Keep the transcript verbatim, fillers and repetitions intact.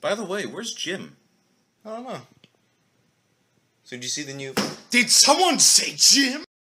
By the way, where's Jim? I don't know. So did you see the new... Did someone say Jim?